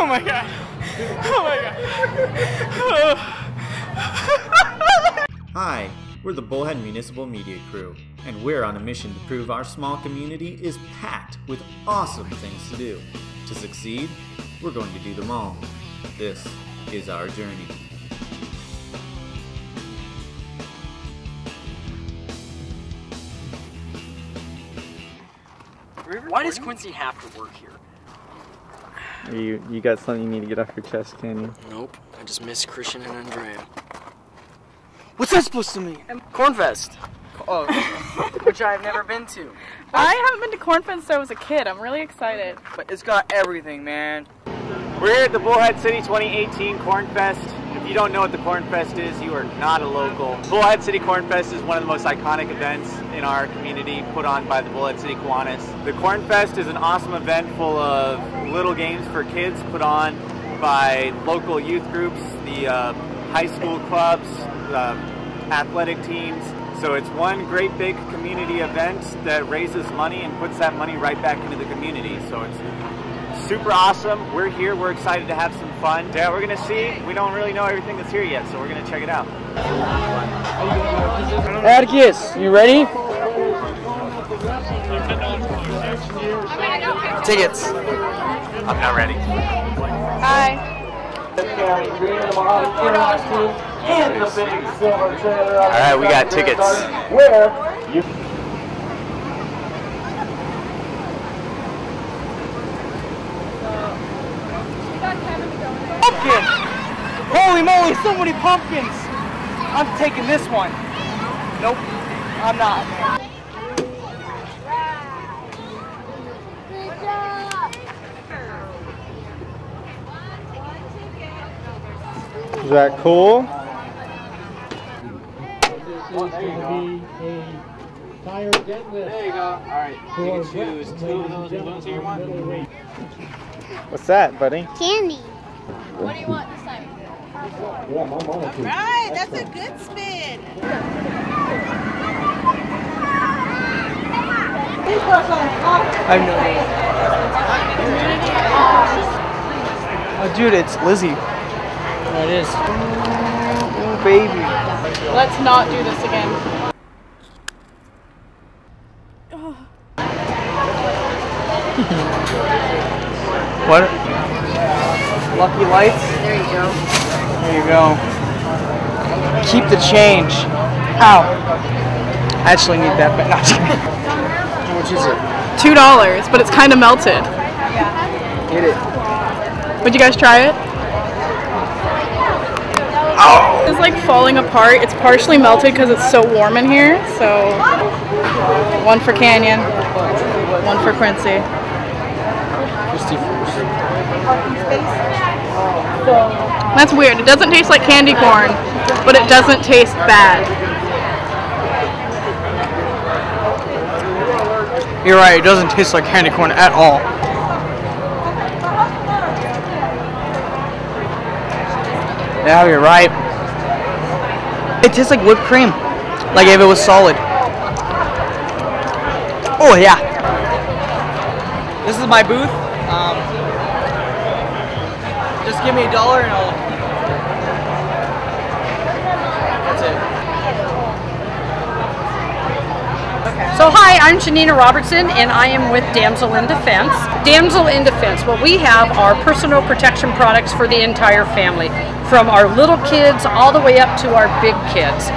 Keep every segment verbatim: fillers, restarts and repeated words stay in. Oh my god. Oh my god. Oh. Hi, we're the Bullhead Municipal Media Crew, and we're on a mission to prove our small community is packed with awesome things to do. To succeed, we're going to do them all. This is our journey. Why does Quincy have to work here? You you got something you need to get off your chest, can you? Nope. I just miss Christian and Andrea. What's that supposed to mean? Cornfest. Oh, which I've never been to. I haven't been to Cornfest since I was a kid. I'm really excited. But it's got everything, man. We're here at the Bullhead City twenty eighteen Cornfest. If you don't know what the Cornfest is, you are not a local. Bullhead City Cornfest is one of the most iconic events in our community, put on by the Bullhead City Kiwanis. The Cornfest is an awesome event full of little games for kids put on by local youth groups, the uh, high school clubs, uh, athletic teams. So it's one great big community event that raises money and puts that money right back into the community. So it's super awesome. We're here. We're excited to have some fun. Yeah, we're going to see. We don't really know everything that's here yet, so we're going to check it out. Atticus, you ready? Tickets. I'm not ready. Hi. Alright, we got tickets. Where you Pumpkin! Holy moly, so many pumpkins! I'm taking this one. Nope, I'm not. Is that cool? This is going to be a tire deadlift. There you go. All right. You can choose two of those balloons here you want. What's that, buddy? Candy. What do you want this time? All right. That's a good spin. I know. Oh, dude, it's Lizzie. It is. Ooh, baby. Let's not do this again. What? Lucky lights? There you go. There you go. Keep the change. Ow. I actually need that, but not. How much is it? Two dollars, but it's kind of melted. Get it. Would you guys try it? Oh. It's like falling apart. It's partially melted because it's so warm in here. So one for Canyon, one for Quincy. That's weird. It doesn't taste like candy corn, but it doesn't taste bad. You're right. It doesn't taste like candy corn at all. Yeah, you're right. It tastes like whipped cream. Like if it was solid. Oh, yeah. This is my booth. Um, just give me a dollar and I'll... That's it. Okay. So, hi, I'm Shanina Robertson, and I am with Damsel in Defense. Damsel in Defense, what we have are personal protection products for the entire family, from our little kids all the way up to our big kids.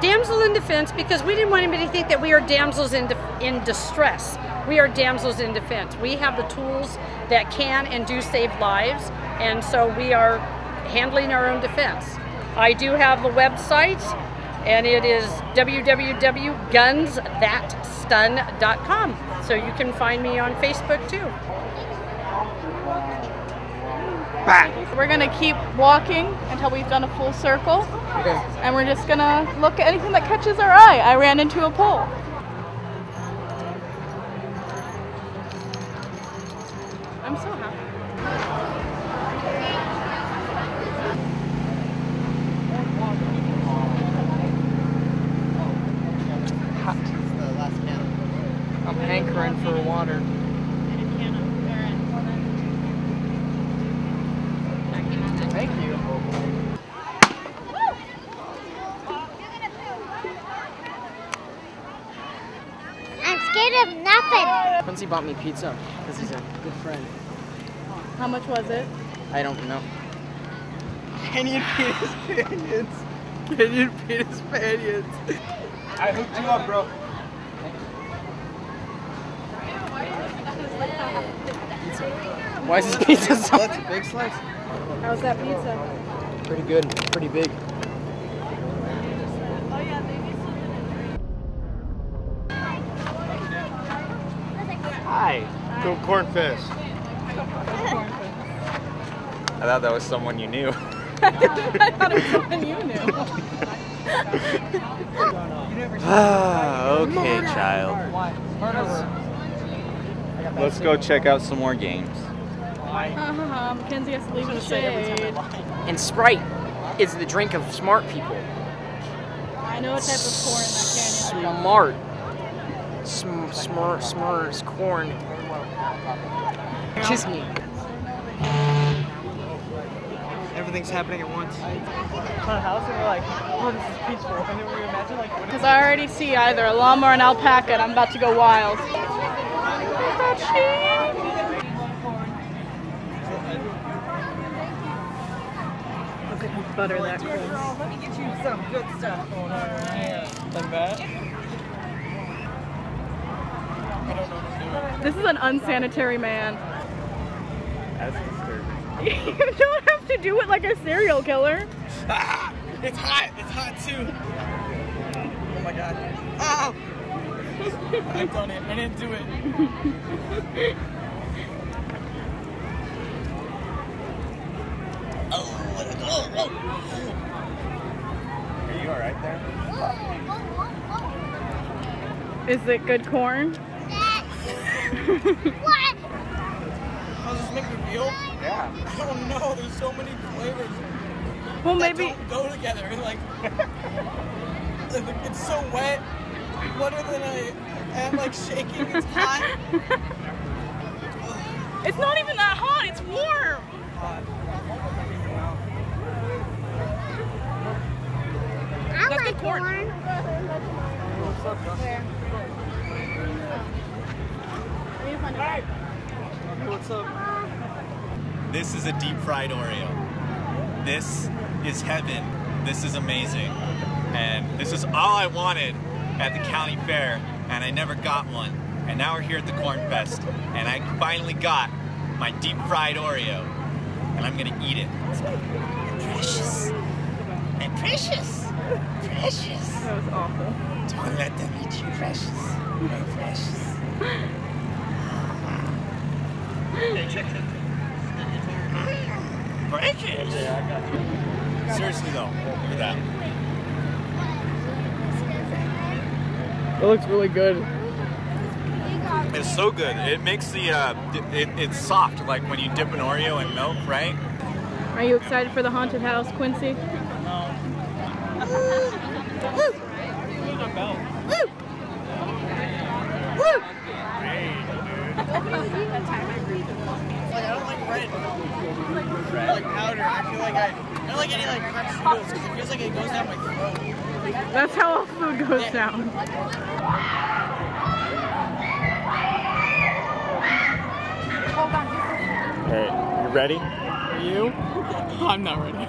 Damsel in Defense, because we didn't want anybody to think that we are damsels in, in distress. We are damsels in defense. We have the tools that can and do save lives, and so we are handling our own defense. I do have the website, and it is w w w dot guns that stun dot com. So you can find me on Facebook too. Back. We're gonna keep walking until we've done a full circle, okay. And we're just gonna look at anything that catches our eye. I ran into a pole. I'm so happy. Hot. I'm hankering for water. He bought me pizza because he's a good friend. How much was it? I don't know. Canyon Peter's Panions. Canyon Peter's Panions. I hooked you up, bro. Why is this pizza so much? That's a big slice. How's that pizza? Pretty good. Pretty big. Hi. Go Cornfest. I thought that was someone you knew. I thought it was someone you knew. Okay, child. Let's go check out some more games. Uh-huh. Mackenzie has to leave in the shade. And Sprite is the drink of smart people. I know what type of corn that candy. Smart. Sm smart, smars corn. Kiss me. Everything's happening at once. On a house, and we're like, oh, this is peaceful. And then we imagine like. Because I already see either a llama or an alpaca, and I'm about to go wild. Look at his butter that close. Let me get you some good stuff. All right. Like that. This is an unsanitary man. That's disturbing. You don't have to do it like a serial killer. Ah, it's hot. It's hot too. Oh my god. Ah! I've done it. I didn't do it. Oh, what a oh, oh. Are you alright there? Is it good corn? What? How's this make me feel? Yeah. I don't know. There's so many flavors. Well, that maybe don't go together. Like it's so wet, wetter than I am. Like shaking. It's hot. It's not even that hot. It's warm. I That's like corn. corn. Hey. What's up? This is a deep fried Oreo. This is heaven. This is amazing. And this is all I wanted at the county fair, and I never got one. And now we're here at the Cornfest, and I finally got my deep fried Oreo. And I'm gonna eat it. It's precious. And precious. Precious. That was awful. Don't let them eat you, precious. And precious. Breakage! Seriously though, look at that. It looks really good. It's so good. It makes the, uh, it, it, it's soft, like when you dip an Oreo in milk, right? Are you excited for the haunted house, Quincy? Like powder, I feel like I, I don't like any like popsicles because it feels like it goes down my throat. That's how all food goes yeah. down. Alright, you ready? Are you? I'm not ready.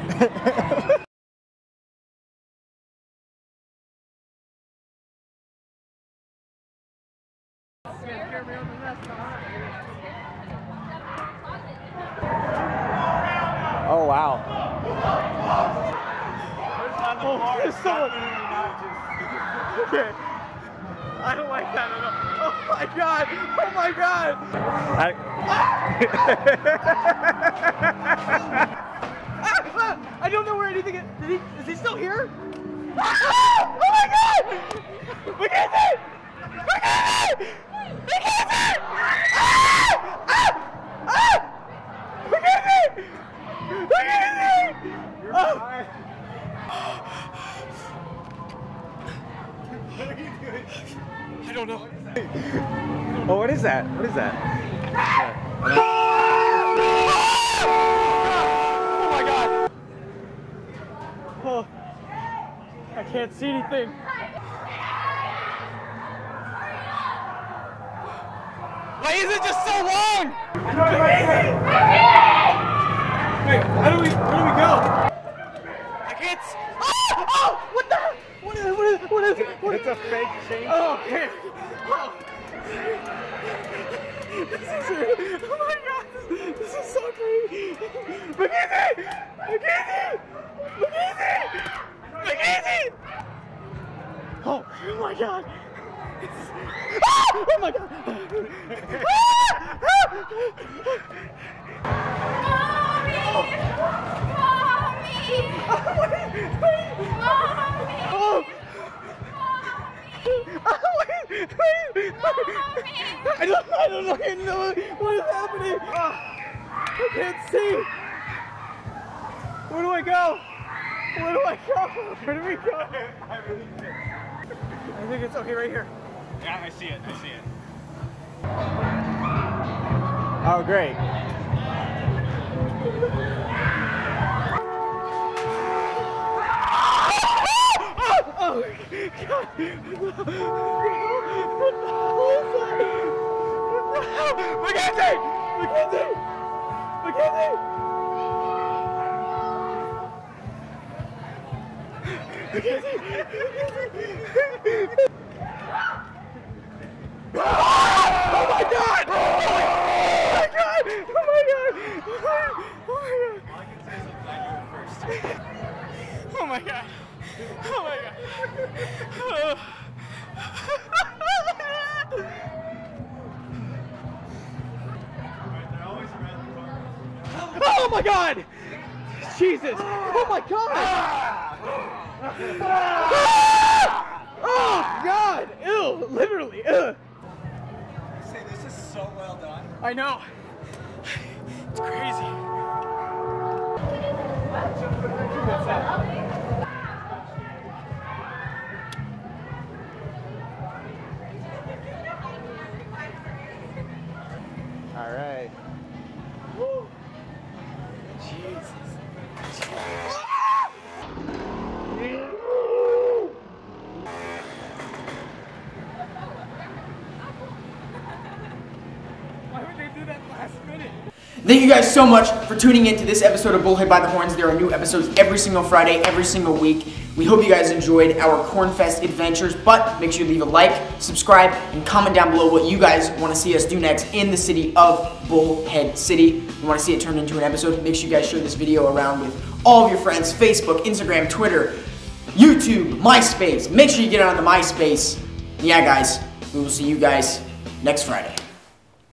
Oh wow! Oh, there's someone. Okay. I don't like that at all. Oh my god! Oh my god! I... Ah! I don't know where anything is. Is he, is he still here? Ah! Oh my god! We can't see! We can't see! We can't see! Ah! Ah! Ah! We can't see! Look at me! You're oh. fine. What are you doing? I don't know. Oh, what is that? What is that? What is that? Oh my god! Oh, I can't see anything. Why is it just so long? Wait, how do we, where do we go? I can't see. Oh, oh, what the? What is it, what is it, what is it? What is it? It's a fake chain. Oh, okay. Oh. This is, oh my God, this is so crazy. Mackenzie! Mackenzie! Mackenzie! Mackenzie! Oh, oh my God. Ah! Oh my God! Ah! Mommy! Mommy! Oh, wait, wait. Mommy! Oh. Mommy! Oh, wait, wait. Mommy! I don't, I don't fucking know what is happening. Oh, I can't see. Where do I go? Where do I go? Where do we go? I really can't. I think it's okay right here. Yeah, I see it. I see it. Oh, great. Oh, oh my God. What the hell is that? What the hell? Mackenzie! Mackenzie! Mackenzie! Mackenzie! Mackenzie! Oh my God! Oh my God! Oh my God! Oh my God! Oh my God! Oh my God! Oh my God! Oh my God! Jesus! Oh my God! Oh God! Ew! Literally! Ugh! So well done. I know. It's crazy. All right. Woo. Jesus. Jesus. Thank you guys so much for tuning in to this episode of Bullhead by the Horns. There are new episodes every single Friday, every single week. We hope you guys enjoyed our Cornfest adventures, but make sure you leave a like, subscribe, and comment down below what you guys want to see us do next in the city of Bullhead City. We want to see it turned into an episode. Make sure you guys share this video around with all of your friends, Facebook, Instagram, Twitter, YouTube, MySpace. Make sure you get on the MySpace. Yeah, guys, we will see you guys next Friday.